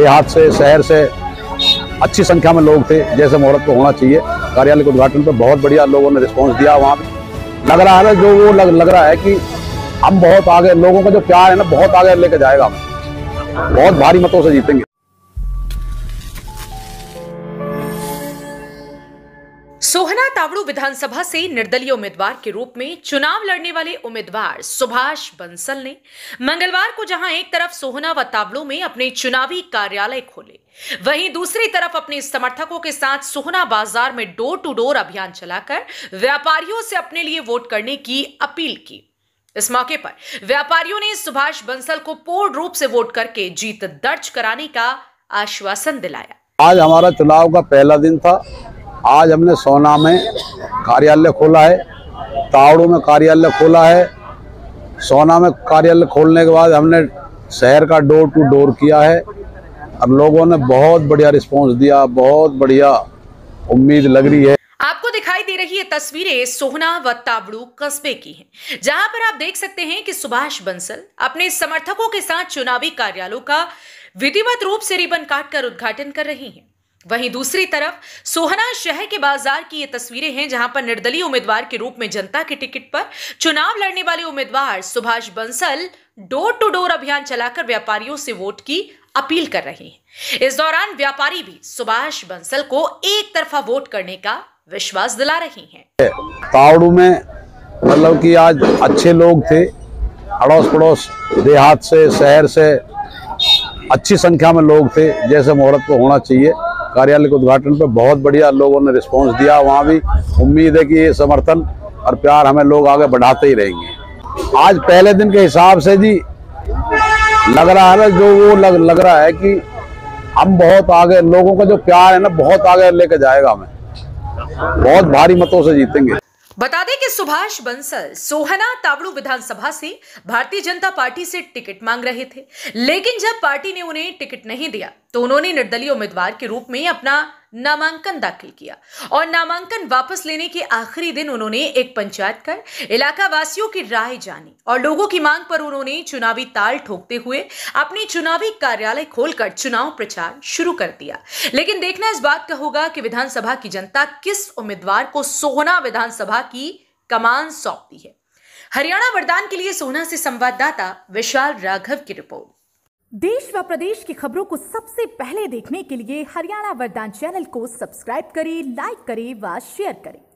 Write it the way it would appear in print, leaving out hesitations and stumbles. देहात से, शहर से अच्छी संख्या में लोग थे, जैसे मुहूर्त को होना चाहिए। कार्यालय के उद्घाटन पर बहुत बढ़िया लोगों ने रिस्पॉन्स दिया। वहाँ पर लग रहा है जो वो लग रहा है कि हम बहुत आगे, लोगों का जो प्यार है ना बहुत आगे लेके जाएगा, बहुत भारी मतों से जीतेंगे। सोहना तावड़ू विधानसभा से निर्दलीय उम्मीदवार के रूप में चुनाव लड़ने वाले उम्मीदवार सुभाष बंसल ने मंगलवार को जहां एक तरफ सोहना व तावड़ू में अपने चुनावी कार्यालय खोले, वहीं दूसरी तरफ अपने समर्थकों के साथ सोहना बाजार में डोर टू डोर अभियान चलाकर व्यापारियों से अपने लिए वोट करने की अपील की। इस मौके पर व्यापारियों ने सुभाष बंसल को पूर्ण रूप से वोट करके जीत दर्ज कराने का आश्वासन दिलाया। आज हमारा चुनाव का पहला दिन था। आज हमने सोहना में कार्यालय खोला है, तावड़ू में कार्यालय खोला है। सोहना में कार्यालय खोलने के बाद हमने शहर का डोर टू डोर किया है और लोगों ने बहुत बढ़िया रिस्पांस दिया, बहुत बढ़िया उम्मीद लग रही है। आपको दिखाई दे रही ये तस्वीरें सोहना व तावड़ू कस्बे की हैं, जहां पर आप देख सकते हैं कि सुभाष बंसल अपने समर्थकों के साथ चुनावी कार्यालयों का विधिवत रूप से रिबन काटकर उद्घाटन कर रही हैं। वहीं दूसरी तरफ सोहना शहर के बाजार की ये तस्वीरें हैं, जहां पर निर्दलीय उम्मीदवार के रूप में जनता के टिकट पर चुनाव लड़ने वाले उम्मीदवार Subhash Bansal door to door अभियान चलाकर व्यापारियों से वोट की अपील कर रहे हैं। इस दौरान व्यापारी भी सुभाष बंसल को एक तरफा वोट करने का विश्वास दिला रहे हैं। तावड़ू में मतलब की आज अच्छे लोग थे, अड़ोस पड़ोस देहात से, शहर से अच्छी संख्या में लोग थे, जैसे मुहूर्त को होना चाहिए। कार्यालय के उद्घाटन पर बहुत बढ़िया लोगों ने रिस्पांस दिया। वहाँ भी उम्मीद है कि ये समर्थन और प्यार हमें लोग आगे बढ़ाते ही रहेंगे। आज पहले दिन के हिसाब से जी लग रहा है ना जो वो लग रहा है कि हम बहुत आगे, लोगों का जो प्यार है ना बहुत आगे लेके जाएगा, हमें बहुत भारी मतों से जीतेंगे। बता दें कि सुभाष बंसल सोहना तावड़ू विधानसभा से भारतीय जनता पार्टी से टिकट मांग रहे थे, लेकिन जब पार्टी ने उन्हें टिकट नहीं दिया तो उन्होंने निर्दलीय उम्मीदवार के रूप में अपना नामांकन दाखिल किया और नामांकन वापस लेने के आखिरी दिन उन्होंने एक पंचायत कर इलाका वासियों की राय जानी और लोगों की मांग पर उन्होंने चुनावी ताल ठोकते हुए अपने चुनावी कार्यालय खोलकर चुनाव प्रचार शुरू कर दिया। लेकिन देखना इस बात का होगा कि विधानसभा की जनता किस उम्मीदवार को सोहना विधानसभा की कमान सौंपती है। हरियाणा वरदान के लिए सोहना से संवाददाता विशाल राघव की रिपोर्ट। देश व प्रदेश की खबरों को सबसे पहले देखने के लिए हरियाणा वरदान चैनल को सब्सक्राइब करें, लाइक करें व शेयर करें।